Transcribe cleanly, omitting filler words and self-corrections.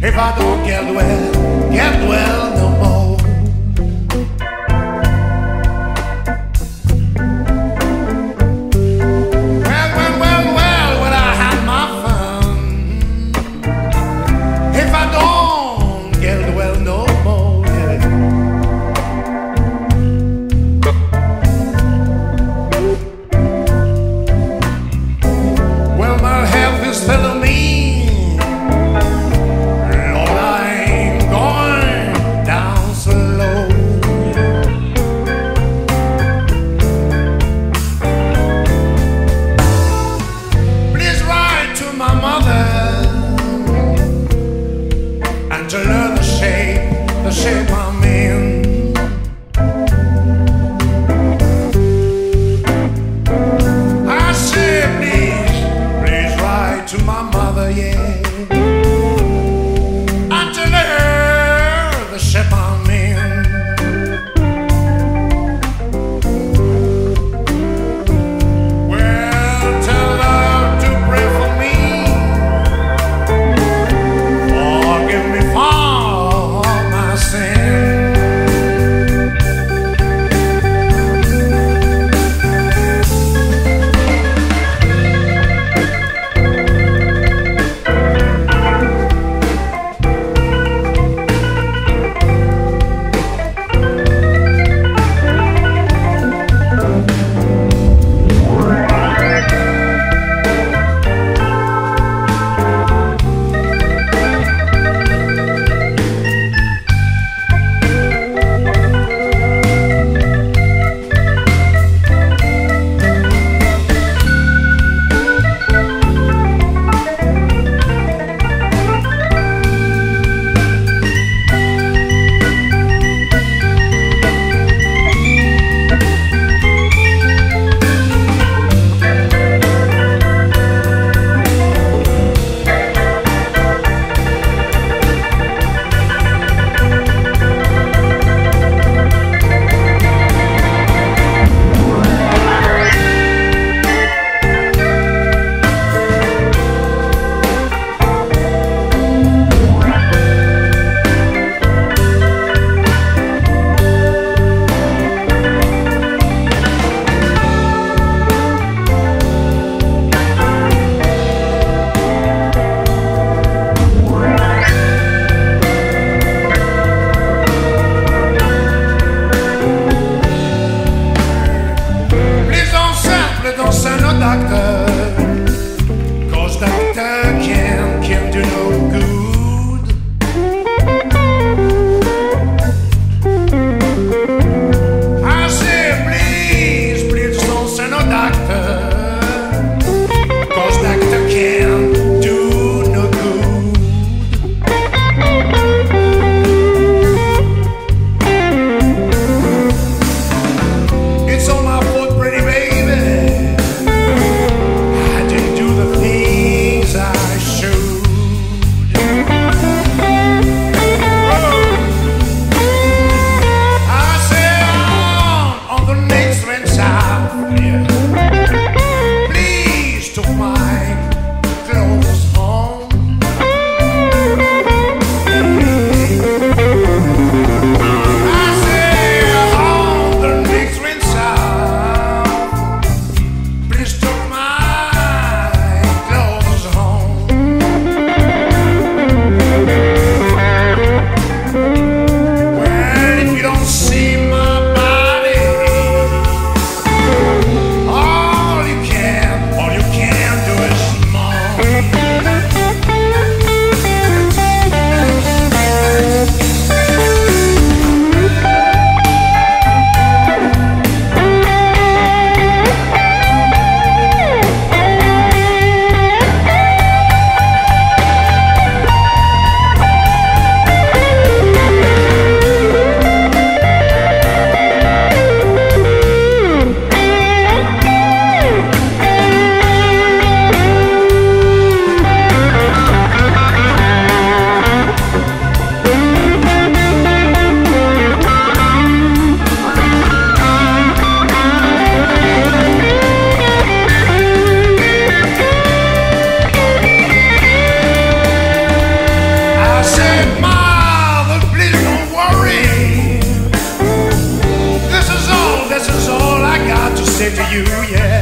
If I don't get well no more. Well, when I have my fun. If I don't get well no more, yeah. Well, my health is telling me to learn the shape I'm in. I say, please, please write to my mother, yeah, and to learn the shape I'm in. Well, tell her to pray for me, forgive me for you, yeah.